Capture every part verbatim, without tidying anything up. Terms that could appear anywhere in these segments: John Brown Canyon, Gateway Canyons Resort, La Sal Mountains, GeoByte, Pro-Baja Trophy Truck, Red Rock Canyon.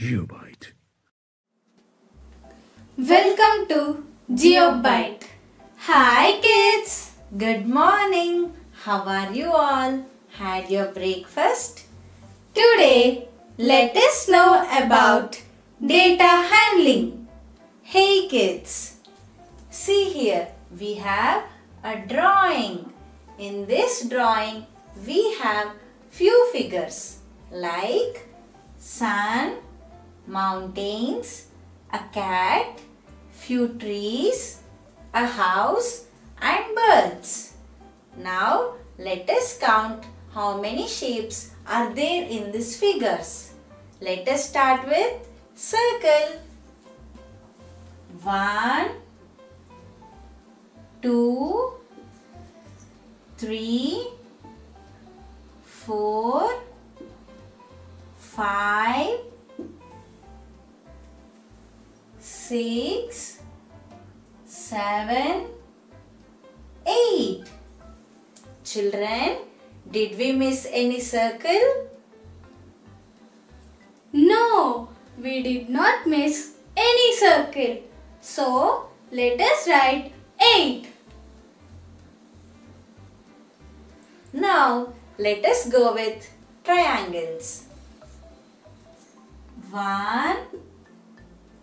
GeoByte. Welcome to GeoByte. Hi kids, good morning. How are you all? Had your breakfast? Today, let us know about data handling. Hey kids, see here, we have a drawing. In this drawing, we have few figures like sun, mountains, a cat, few trees, a house and birds. Now let us count how many shapes are there in these figures. Let us start with circle. One, two, three, four, five, six, seven, eight. Children, did we miss any circle? No, we did not miss any circle. So, let us write eight. Now, let us go with triangles. One,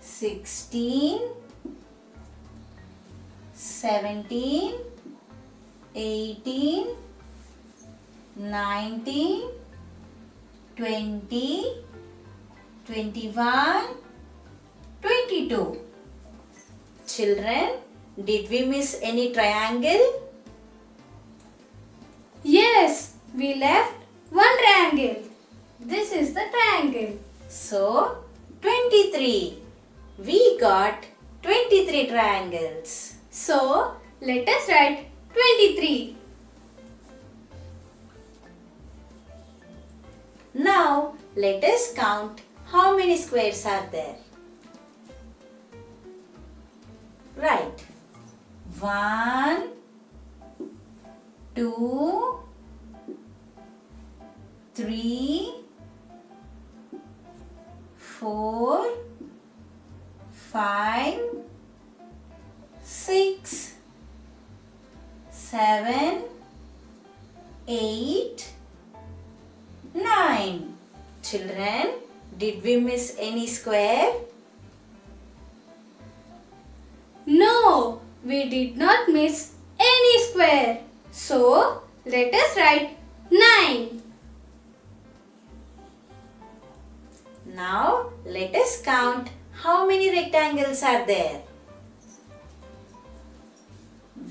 sixteen, seventeen, eighteen, nineteen, twenty, twenty-one, twenty-two. Children, did we miss any triangle? Yes, we left one triangle. This is the triangle. So, twenty-three. We got twenty-three triangles. So, let us write twenty-three. Now, let us count how many squares are there. Right. One, two, three, four, five, six, seven, eight, nine. Children, did we miss any square? No, we did not miss any square. So, let us write nine. Now, let us count how many rectangles are there.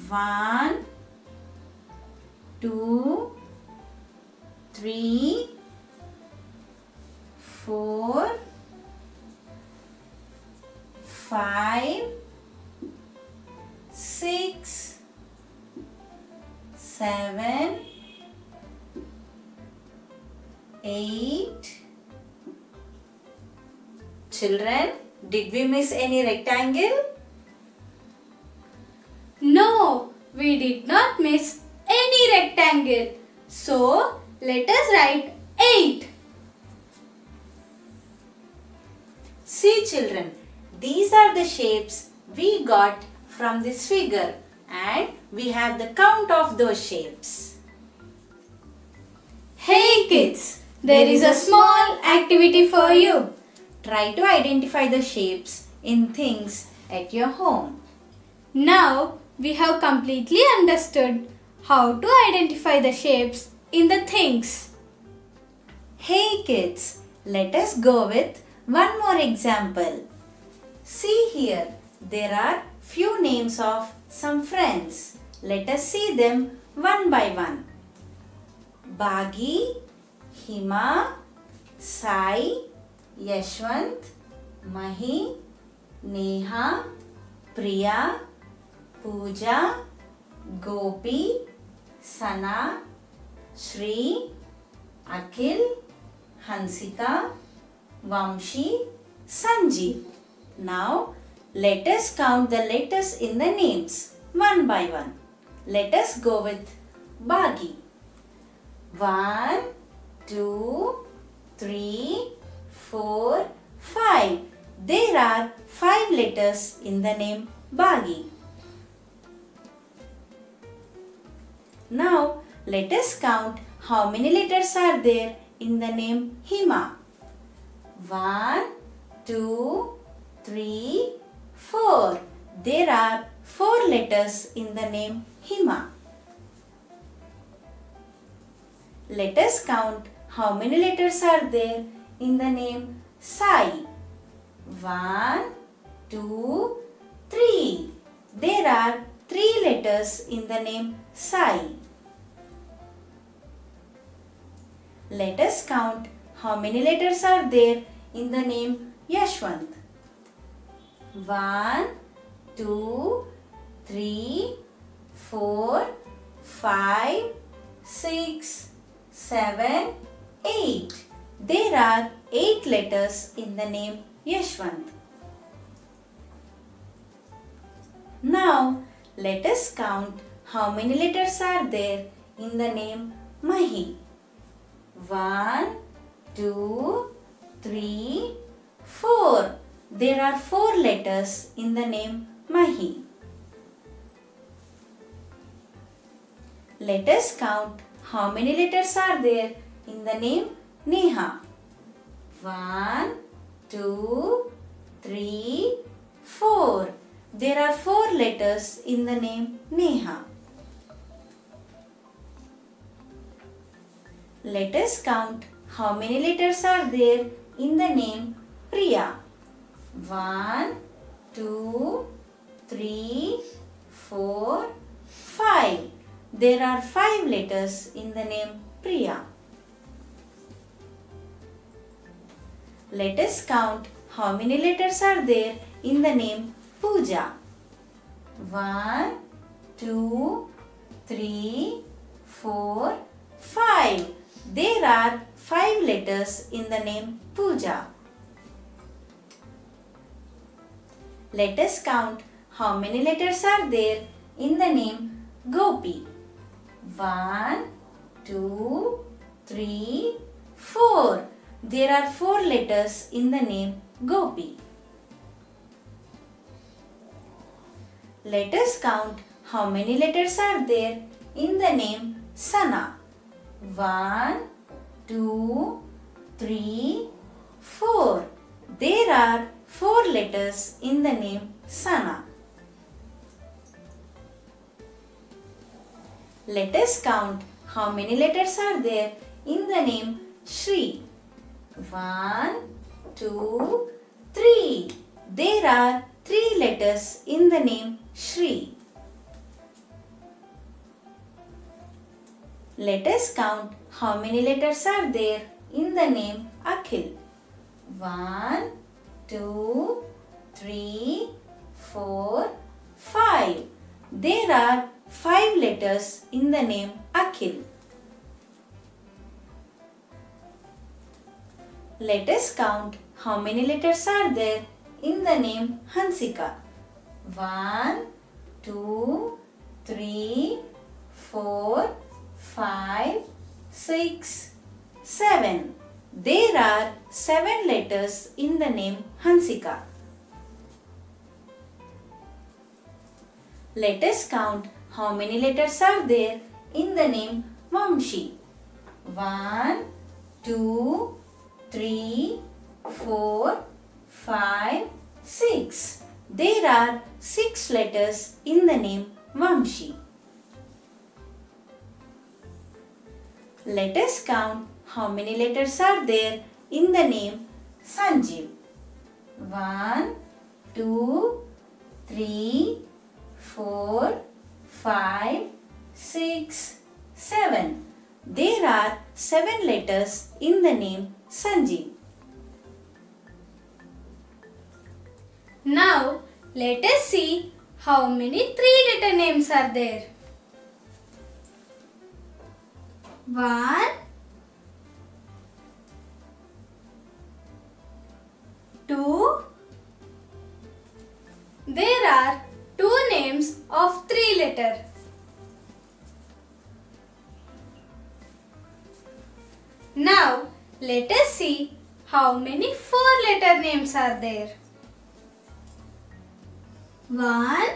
One, two, three, four, five, six, seven, eight. Children, did we miss any rectangle? No, we did not miss any rectangle. So, let us write eight. See children, these are the shapes we got from this figure and we have the count of those shapes. Hey kids, there is a small activity for you. Try to identify the shapes in things at your home. Now, we have completely understood how to identify the shapes in the things. Hey kids, let us go with one more example. See here, there are few names of some friends. Let us see them one by one. Bagi, Hima, Sai, Yashwant, Mahi, Neha, Priya, Pooja, Gopi, Sana, Shri, Akhil, Hansika, Vamshi, Sanjeev. Now let us count the letters in the names one by one. Let us go with Bagi. One, two, three, four, five. There are five letters in the name Bagi. Now let us count how many letters are there in the name Hima. One, two, three, four. There are four letters in the name Hima. Let us count how many letters are there in the name Sai. One, two, three. There are three letters in the name Sai. Let us count how many letters are there in the name Yashwant. One, two, three, four, five, six, seven, eight. There are eight letters in the name Yashwant. Now let us count how many letters are there in the name Mahi. One, two, three, four. There are four letters in the name Mahi. Let us count how many letters are there in the name Neha. One, two, three, four. There are four letters in the name Neha. Let us count how many letters are there in the name Priya. One, two, three, four, five. There are five letters in the name Priya. Let us count how many letters are there in the name Pooja. One, two, three, four, five. There are five letters in the name Pooja. Let us count how many letters are there in the name Gopi. One, two, three, four. There are four letters in the name Gopi. Let us count how many letters are there in the name Sana. One, two, three, four. There are four letters in the name Sana. Let us count how many letters are there in the name Shri. One, two, three. There are three letters in the name Shri. Let us count how many letters are there in the name Akhil. One, two, three, four, five. There are five letters in the name Akhil. Let us count how many letters are there in the name Hansika. One, two, three, four, five, six, seven. There are seven letters in the name Hansika. Let us count how many letters are there in the name Vamshi. One, two, three, four, five, six. There are six letters in the name Vamshi. Let us count how many letters are there in the name Sanjeev. One, two, three, four, five, six, seven. There are seven letters in the name Sanjeev. Now let us see how many three letter names are there. One, two. There are two names of three letter. Now let us see how many four letter names are there. One,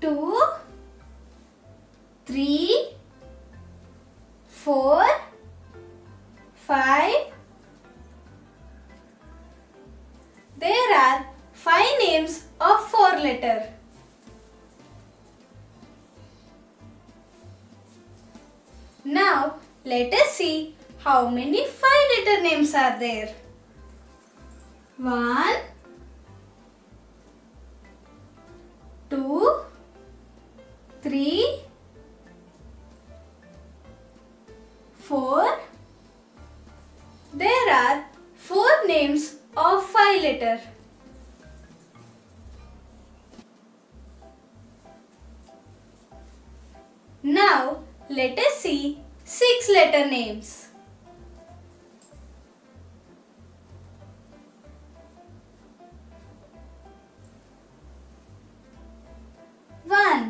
two, three, four, five. There are five names of four letter. Now let us see how many five letter names are there. One, two, three, four. There are four names of five letter. Now let us see six letter names. One.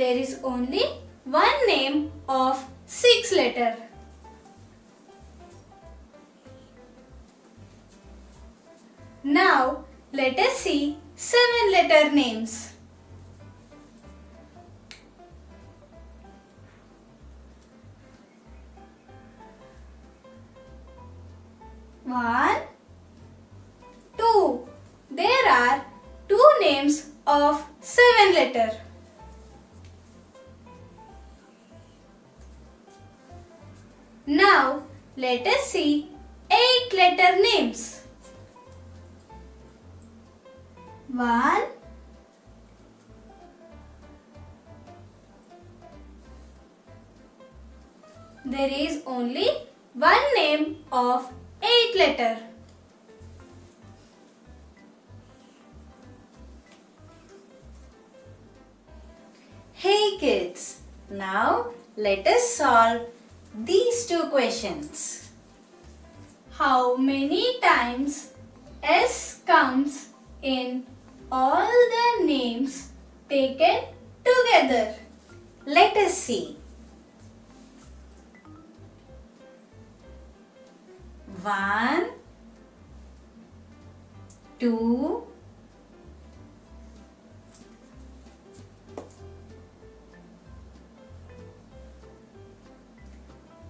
There is only one name of six letter. Now let us see seven letter names. One, two. There are two names of seven letter. Now let us see eight letter names. One, there is only one name of eight letter. Hey kids, now let us solve these two questions. How many times S comes in all the names taken together? Let us see. One, two,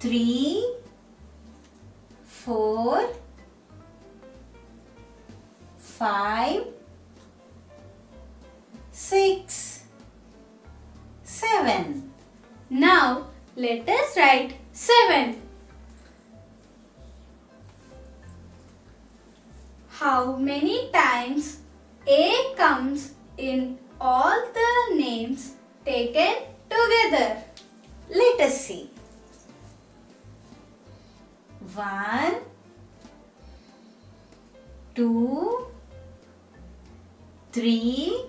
three, four, five, six, seven. Now let us write seven. How many times A comes in all the names taken together? Let us see. One, two, three,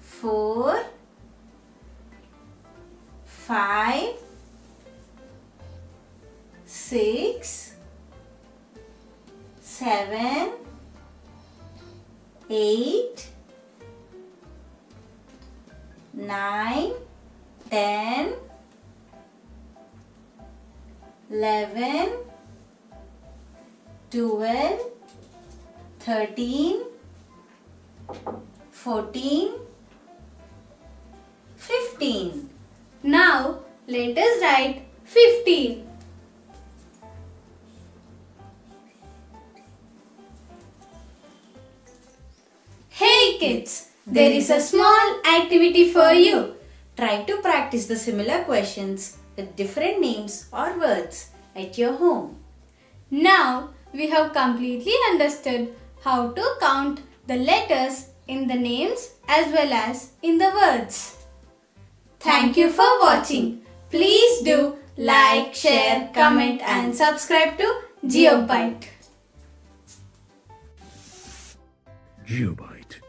four, five, six, seven, eight, nine, ten, eleven, twelve, thirteen, fourteen, fifteen. Now let us write fifteen. Hey kids, there is a small activity for you. Try to practice the similar questions with different names or words at your home. Now we have completely understood how to count the letters in the names as well as in the words. Thank you for watching. Please do like, share, comment and subscribe to GeoByte. GeoByte.